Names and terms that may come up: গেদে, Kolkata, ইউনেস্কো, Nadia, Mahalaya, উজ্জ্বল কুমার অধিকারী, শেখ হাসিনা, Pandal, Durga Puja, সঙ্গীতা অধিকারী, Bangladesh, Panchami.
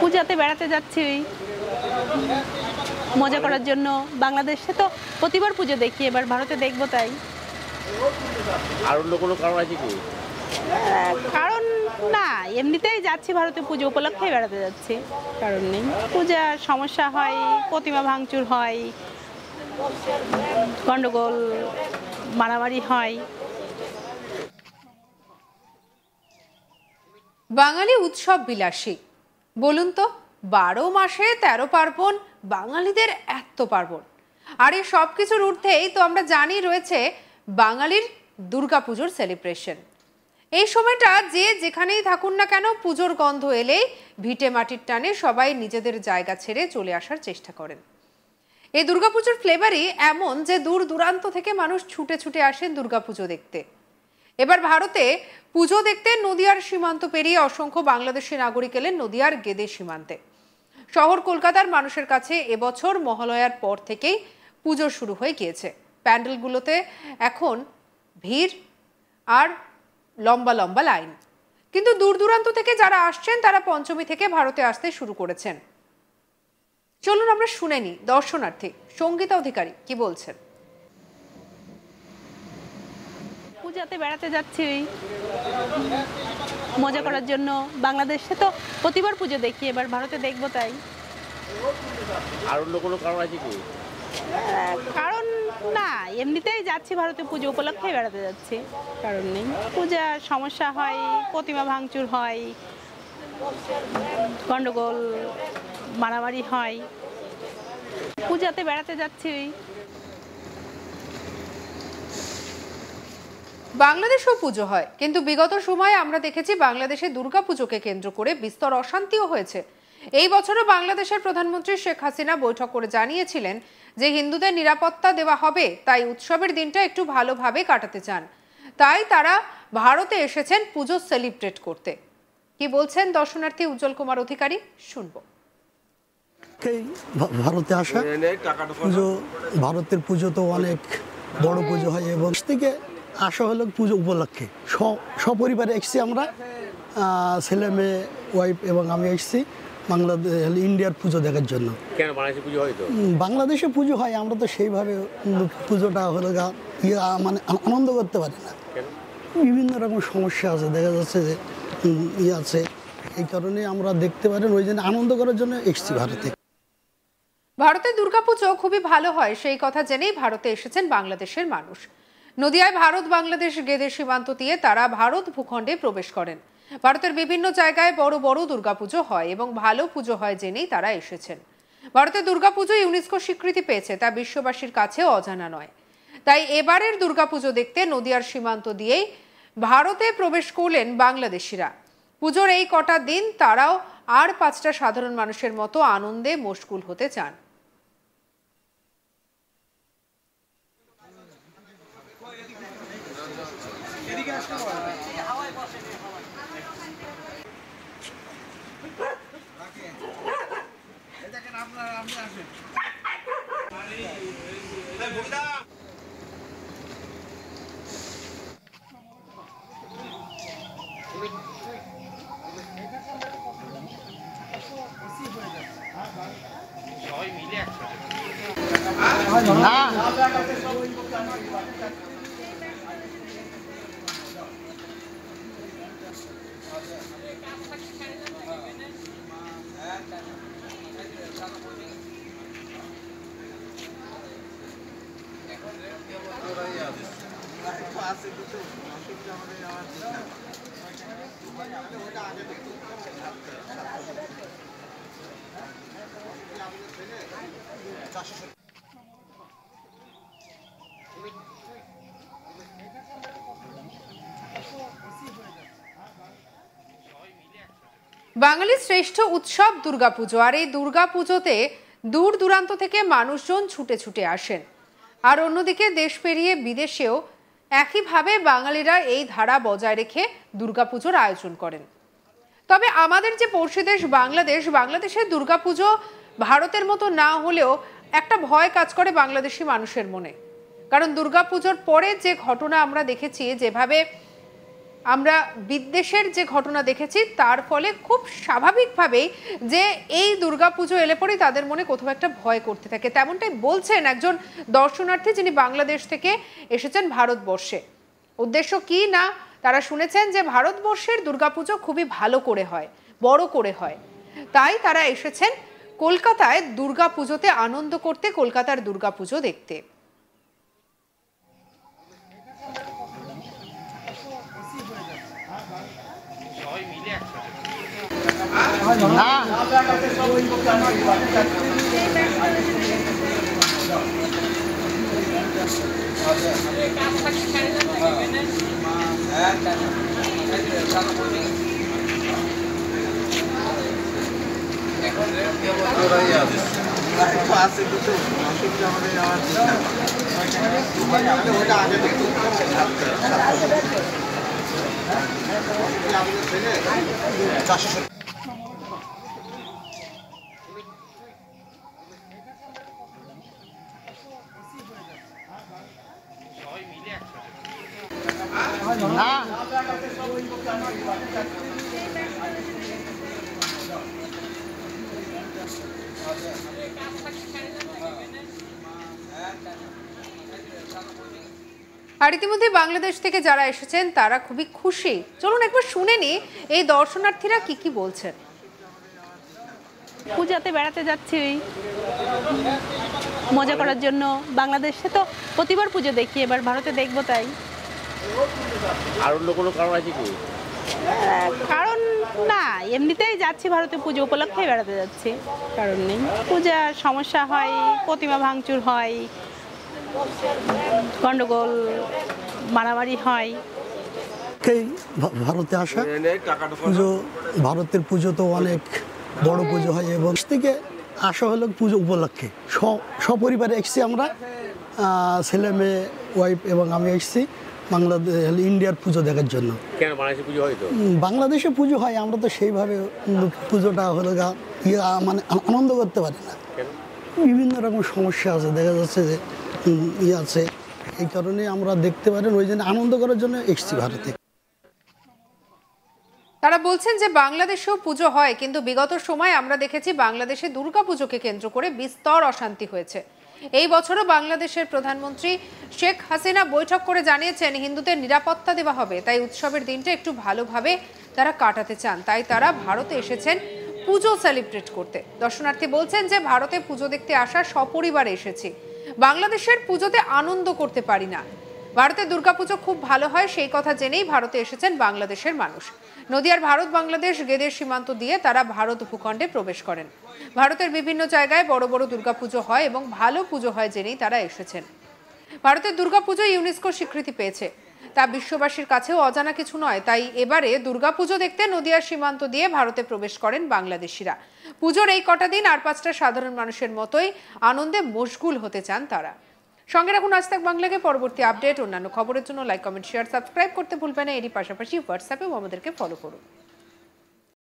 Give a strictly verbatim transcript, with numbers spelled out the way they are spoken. পূজাতে বেড়াতে যাচ্ছি মজা করার জন্য। বাংলাদেশে তো প্রতিবার পুজো দেখি, এবার ভারতে দেখবো। তাই আর অন্য কোনো কারণ আছে কি? কারণ না, এমনিতেই যাচ্ছি ভারতে পুজো উপলক্ষে বেড়াতে যাচ্ছি, কারণ নেই। পূজার সমস্যা হয়, প্রতিমা ভাঙচুর হয়, গন্ডগোল মারামারি হয়। বাঙালি উৎসব বিলাসী, বলুন তো বারো মাসে তেরো পার্বণ, বাঙালিদের এত পার্বণ। আর এই সব কিছুর ঊর্ধ্বেই তো আমরা জানি রয়েছে বাঙালির দুর্গাপুজোর সেলিব্রেশন। এই সময়টা যে যেখানেই থাকুন না কেন, পুজোর গন্ধ এলেই ভিটে মাটির টানে সবাই নিজেদের জায়গা ছেড়ে চলে আসার চেষ্টা করেন। এই দুর্গাপুজোর ফ্লেভারই এমন যে দূর দূরান্ত থেকে মানুষ ছুটে ছুটে আসেন দুর্গাপুজো দেখতে। এবার ভারতে পুজো দেখতে নদিয়ার সীমান্ত পেরিয়ে অসংখ্য বাংলাদেশি নাগরিক এলেন নদিয়ার গেদে সীমান্তে। শহর কলকাতার মানুষের কাছে এবছর মহালয়ার পর থেকেই পুজো শুরু হয়ে গিয়েছে। প্যান্ডেলগুলোতে এখন ভিড় আর লম্বা লম্বা লাইন, কিন্তু দূর দূরান্ত থেকে যারা আসছেন তারা পঞ্চমী থেকে ভারতে আসতে শুরু করেছেন। চলুন আমরা শুনে নিই দর্শনার্থী সঙ্গীতা অধিকারী কি বলছেন। পূজাতে বেড়াতে যাচ্ছি মজা করার জন্য। বাংলাদেশে তো প্রতিবার পুজো দেখি, এবার ভারতে দেখবো। তাই আর অন্য কোনো কারণ আছে কি? কারণ না, এমনিতেই যাচ্ছি ভারতে পুজো উপলক্ষে বেড়াতে যাচ্ছি, কারণ নেই। পূজার সমস্যা হয়, প্রতিমা ভাঙচুর হয়, গন্ডগোল মারামারি হয়। পূজাতে বেড়াতে যাচ্ছি। বাংলাদেশেও পুজো হয়, কিন্তু বিগত সময়ে আমরা দেখেছি বাংলাদেশে দুর্গাপুজোকে কেন্দ্র করে বিস্তর অশান্তিও হয়েছে। এই বছরও বাংলাদেশের প্রধানমন্ত্রী শেখ হাসিনা বৈঠক করে জানিয়েছিলেন যে হিন্দুদের নিরাপত্তা দেওয়া হবে, তাই উৎসবের দিনটা একটু ভালোভাবে কাটাতে চান। তাই তারা ভারতে এসেছেন পুজো সেলিব্রেট করতে। কি বলছেন দর্শনার্থী উজ্জ্বল কুমার অধিকারী শুনবো। ভারতে আসা পুজো, ভারতের পুজো তো অনেক বড় পুজো হয়, এবং থেকে আসা হলো পুজো উপলক্ষে। সপরিবারে এসছি আমরা, ছেলে মেয়ে ওয়াইফ এবং আমি এসছি বাংলাদেশ ইন্ডিয়ার পুজো দেখার জন্য। কেন বাংলাদেশে পুজো হয়? তো বাংলাদেশে পুজো হয়, আমরা তো সেইভাবে পুজোটা হলো ইয়ে মানে আনন্দ করতে পারি না। বিভিন্ন রকম সমস্যা আছে, দেখা যাচ্ছে যে ইয়ে আছে, এই কারণে আমরা দেখতে পারেন ওই জন্য আনন্দ করার জন্য এসছি ভারতে। ভারতের দুর্গাপুজো খুবই ভালো হয়, সেই কথা জেনেই ভারতে এসেছেন বাংলাদেশের মানুষ। নদিয়ায় ভারত বাংলাদেশ গেদে সীমান্ত দিয়ে তারা ভারত ভূখণ্ডে প্রবেশ করেন। ভারতের বিভিন্ন জায়গায় বড় বড় দুর্গাপুজো হয় এবং ভালো পুজো হয় জেনেই তারা এসেছেন। ভারতের দুর্গাপুজো ইউনেস্কো স্বীকৃতি পেয়েছে, তা বিশ্ববাসীর কাছে অজানা নয়। তাই এবারের দুর্গাপুজো দেখতে নদিয়ার সীমান্ত দিয়েই ভারতে প্রবেশ করলেন বাংলাদেশিরা। পুজোর এই কটা দিন তারাও আর পাঁচটা সাধারণ মানুষের মতো আনন্দে মশগুল হতে চান। বাঙালির শ্রেষ্ঠ উৎসব দুর্গাপুজো, আর এই দুর্গাপুজোতে দূর দূরান্ত থেকে মানুষজন ছুটে ছুটে আসেন। আর অন্যদিকে দেশ পেরিয়ে বিদেশেও একইভাবে বাঙালিরা এই ধারা বজায় রেখে দুর্গাপুজোর আয়োজন করেন। তবে আমাদের যে পড়শি দেশ বাংলাদেশ, বাংলাদেশের দুর্গাপুজো ভারতের মতো না হলেও একটা ভয় কাজ করে বাংলাদেশি মানুষের মনে। কারণ দুর্গাপুজোর পরে যে ঘটনা আমরা দেখেছি, যেভাবে আমরা বিদ্বেষের যে ঘটনা দেখেছি তার ফলে খুব স্বাভাবিকভাবেই যে এই দুর্গাপুজো এলে পরে তাদের মনে কোথাও একটা ভয় করতে থাকে, তেমনটাই বলছেন একজন দর্শনার্থী যিনি বাংলাদেশ থেকে এসেছেন ভারতবর্ষে। উদ্দেশ্য কি না, তারা শুনেছেন যে ভারতবর্ষের দুর্গাপুজো খুবই ভালো করে হয়, বড় করে হয়, তাই তারা এসেছেন কলকাতায় দুর্গাপুজোতে আনন্দ করতে, কলকাতার দুর্গাপুজো দেখতে। চারশো আর ইতিমধ্যে বাংলাদেশ থেকে যারা এসেছেন তারা খুবই খুশি। চলুন একবার শুনে নি এই দর্শনার্থীরা কি কি বলছেন। পূজাতে বেড়াতে যাচ্ছি মজা করার জন্য, বাংলাদেশে তো প্রতিবার পুজো দেখি, এবার ভারতে দেখবো, তাই। আর অন্য কোনো কারণ আছে কি? কারণ না, এমনিতেই যাচ্ছি ভারতে পুজো উপলক্ষে বেড়াতে যাচ্ছি, কারণ নেই। পূজা সমস্যা হয়, প্রতিমা ভাঙচুর হয়, গন্ডগোল মারামারি হয়। ভারতে আসা পুজো, ভারতের পুজো তো অনেক বড় পুজো হয়, এবং থেকে আসা হলো পুজো উপলক্ষে। সপরিবারে এসছি আমরা, ছেলে মেয়ে ওয়াইফ এবং আমি এসছি বাংলাদেশ ইন্ডিয়ার পুজো দেখার জন্য। কেন বাংলাদেশে পুজো হয়? তো বাংলাদেশে পুজো হয়, আমরা তো সেইভাবে পুজোটা হলো ইয়ে মানে আনন্দ করতে পারি না, বিভিন্ন রকম সমস্যা আছে, দেখা যাচ্ছে যে ইয়ে আছে, এই কারণে আমরা দেখতে পারেন, ওই জন্য আনন্দ করার জন্য এসছি ভারতে। তারা বলছেন যে বাংলাদেশেও পুজো হয়, কিন্তু বিগত সময় আমরা দেখেছি বাংলাদেশে দুর্গাপুজোকে কেন্দ্র করে বিস্তর অশান্তি হয়েছে। এই বছরও বাংলাদেশের প্রধানমন্ত্রী শেখ হাসিনা বৈঠক করে জানিয়েছেন হিন্দুদের নিরাপত্তা দেওয়া হবে, তাই উৎসবের দিনটা একটু ভালোভাবে তারা কাটাতে চান, তাই তারা ভারতে এসেছেন পুজো সেলিব্রেট করতে। দর্শনার্থী বলছেন যে ভারতে পুজো দেখতে আসা, সপরিবারে এসেছি, বাংলাদেশের পুজোতে আনন্দ করতে পারি না, ভারতে দুর্গাপুজো খুব ভালো হয়, সেই কথা জেনেই ভারতে এসেছেন বাংলাদেশের মানুষ। নদিয়ার ভারত বাংলাদেশ গেদের সীমান্ত দিয়ে তারা ভারত উপখণ্ডে প্রবেশ করেন। ভারতের বিভিন্ন জায়গায় বড় বড় দুর্গাপুজো হয় এবং ভালো পুজো হয় জেনেই তারা এসেছেন। ভারতের দুর্গাপুজো ইউনেস্কো স্বীকৃতি পেয়েছে, তা বিশ্ববাসীর কাছেও অজানা কিছু নয়, তাই এবারে দুর্গাপুজো দেখতে নদিয়ার সীমান্ত দিয়ে ভারতে প্রবেশ করেন বাংলাদেশিরা। পুজোর এই কটা দিন আর পাঁচটা সাধারণ মানুষের মতোই আনন্দে মশগুল হতে চান তারা। সঙ্গে রাখুন আজ তাক বাংলাকে। পরবর্তী আপডেট, অন্যান্য খবরের জন্য লাইক, কমেন্ট, শেয়ার, সাবস্ক্রাইব করতে ভুলবেন না। এরই পাশাপাশি হোয়াটসঅ্যাপেও আমাদেরকে ফলো করুন।